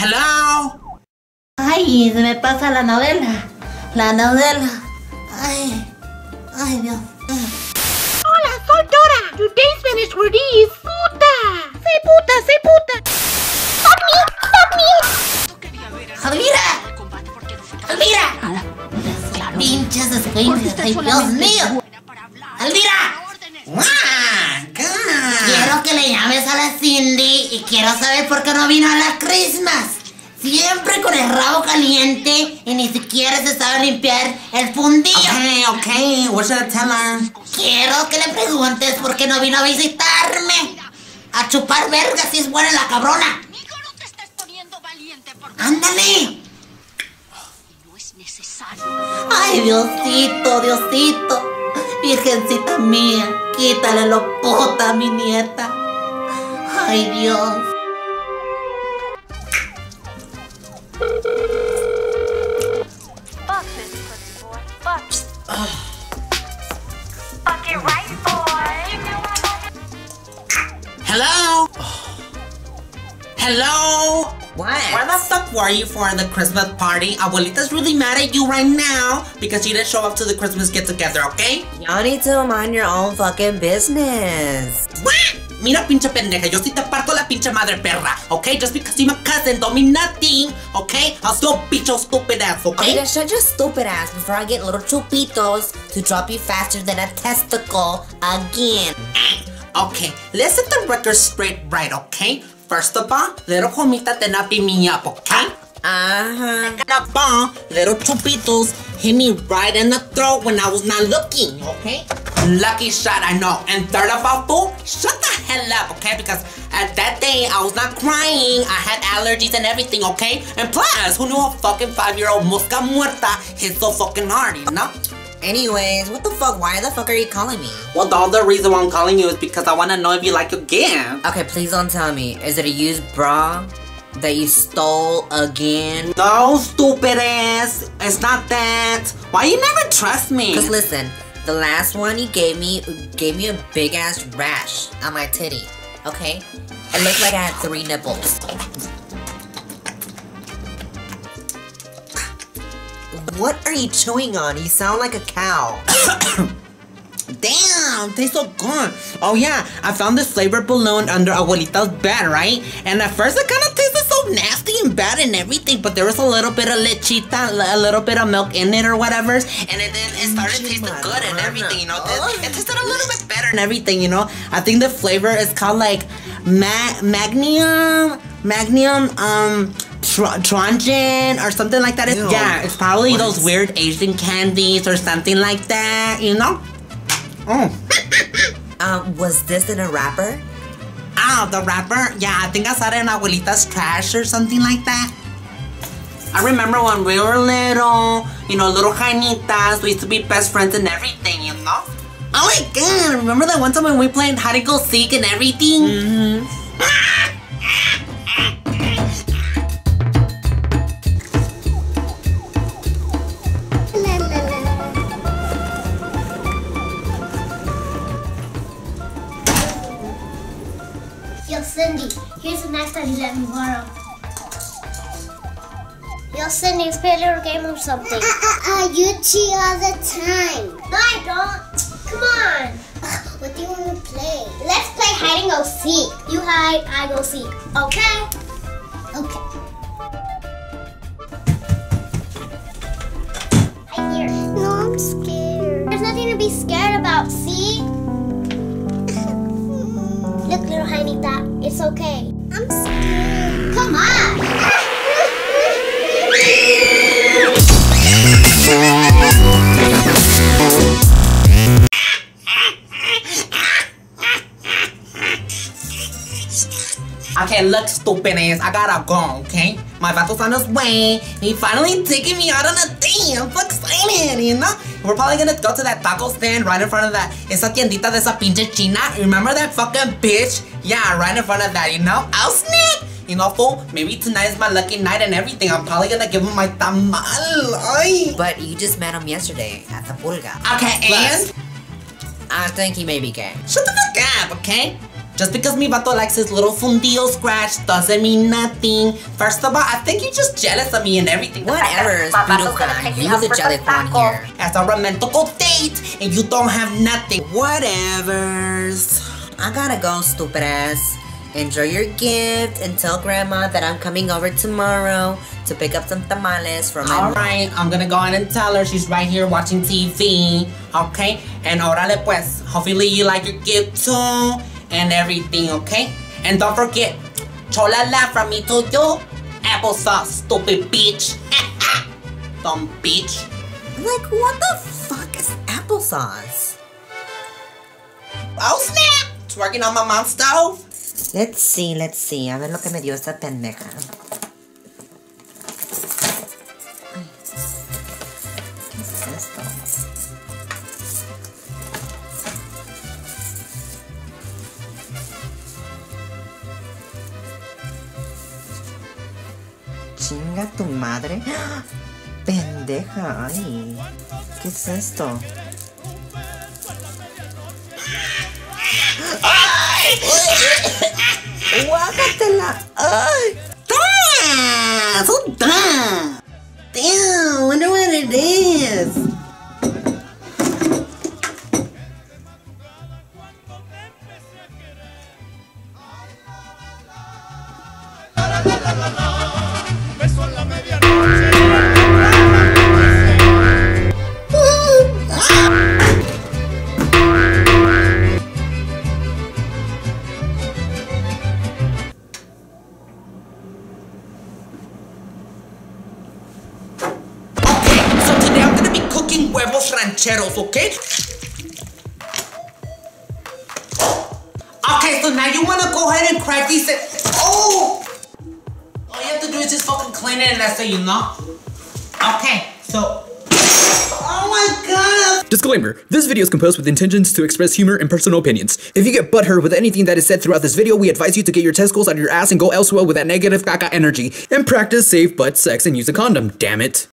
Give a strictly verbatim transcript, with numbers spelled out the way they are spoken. Hello. Ay, se me pasa la novela. La novela. Ay, ay, Dios. Hola, soy Dora. Today's Spanish word is puta. Say puta, say puta. Stop me, stop me. Alvira. Alvira. Pinches escuinches. Ay, Dios mío. Alvira. Quiero que le llames a la Cindy y quiero saber por qué no vino a la Christmas. Siempre con el rabo caliente y ni siquiera se sabe limpiar el fundillo. Ok, ok, what's up, tell her? Quiero que le preguntes por qué no vino a visitarme. A chupar verga si es buena la cabrona. Mijo, no te estás poniendo valiente porque... ¡Ándale! No es necesario. Ay, Diosito, Diosito. Virgencita mía, quítale lo puta a mi nieta. Ay, Dios. Hello? Hello? What? Where the fuck were you for the Christmas party? Abuelita's really mad at you right now because you didn't show up to the Christmas get-together, okay? Y'all need to mind your own fucking business. What? Mira, pinche pendeja, yo sí te parto la pinche madre perra, okay? Just because you're my cousin don't mean nothing, okay? I'll still beat your stupid ass, okay? Oiga, shut your stupid ass before I get little chupitos to drop you faster than a testicle again. Okay, let's set the record straight right, okay? First of all, little homita did not beat me up, okay? Uh-huh. Second of all, little chupitos hit me right in the throat when I was not looking, okay? Lucky shot, I know. And third of all, fool, shut the hell up, okay? Because at that day, I was not crying. I had allergies and everything, okay? And plus, who knew a fucking five-year-old mosca muerta hit so fucking hard, you know? Anyways, what the fuck? Why the fuck are you calling me? Well, the other reason why I'm calling you is because I want to know if you like your gift. Okay, please don't tell me. Is it a used bra that you stole again? No, stupid ass. It's not that. Why you never trust me? Because listen, the last one you gave me gave me a big ass rash on my titty. Okay? It looked like I had three nipples. What are you chewing on? You sound like a cow. Damn, tastes so good. Oh yeah, I found this flavored balloon under Abuelita's bed, right? And at first it kind of tasted so nasty and bad and everything, but there was a little bit of lechita, a little bit of milk in it or whatever, and it, then it started tasting good and everything, you know? It, it tasted a little bit better and everything, you know? I think the flavor is called like ma Magnum, Magnum, um... Trongen or something like that. Ew. Yeah, it's probably what? Those weird Asian candies or something like that, you know? Oh. um, was this in a wrapper? Oh, the wrapper? Yeah, I think I saw it in Abuelita's trash or something like that. I remember when we were little, you know, little Janitas, we used to be best friends and everything, you know? Oh my god, remember that one time when we played hide and go seek and everything? Mm-hmm. Yo, Cindy, here's a knife that you let me borrow. Yo, Cindy, let's play a little game or something. Uh, uh, uh, you cheat all the time. No, I don't. Come on. Uh, what do you want to play? Let's play hide and go seek. You hide, I go seek. Okay? Okay. I hear it. No, I'm scared. There's nothing to be scared about, see? Look, little Jainita, it's okay. I'm scared. Come on! Okay, look, stupid ass, I gotta go, okay? My vato's on his way. He finally taking me out on a thing. I'm so excited, you know? We're probably gonna go to that taco stand right in front of that esa tiendita de esa pinche china. Remember that fucking bitch? Yeah, right in front of that, you know? I'll snack! You know, fool, maybe tonight is my lucky night and everything. I'm probably gonna give him my tamal. Ay. But you just met him yesterday at the pulga. Okay, and? Plus, I think he may be gay. Shut the fuck up, okay? Just because mi vato likes his little fundido scratch doesn't mean nothing. First of all, I think you're just jealous of me and everything. Whatever, Speedo-san. You was a jealous one here. That's a romantical date, and you don't have nothing. Whatevers. I gotta go, stupid ass. Enjoy your gift and tell Grandma that I'm coming over tomorrow to pick up some tamales from my mom. Alright, I'm gonna go in and tell her. She's right here watching T V, okay? And orale pues, hopefully you like your gift too and everything, okay? And don't forget, chola la from me to you, applesauce, stupid bitch. Dumb bitch. Like, what the fuck is applesauce? Oh snap! It's working on my mom's stove. Let's see, let's see. A ver lo que me dio esta pendeja. ¿Qué es esto? Chinga tu madre. ¡Ah! Pendeja, ay. ¿Qué es esto? Guácatela. Ay. ¡Ah! So dumb. Damn, wonder what it is. Huevos rancheros, okay? Okay, so now you wanna go ahead and crack these. Oh! All you have to do is just fucking clean it and that's it, you know? Okay, so. Oh my god! Disclaimer, this video is composed with intentions to express humor and personal opinions. If you get butthurt with anything that is said throughout this video, we advise you to get your testicles out of your ass and go elsewhere with that negative caca energy. And practice safe butt sex and use a condom, damn it.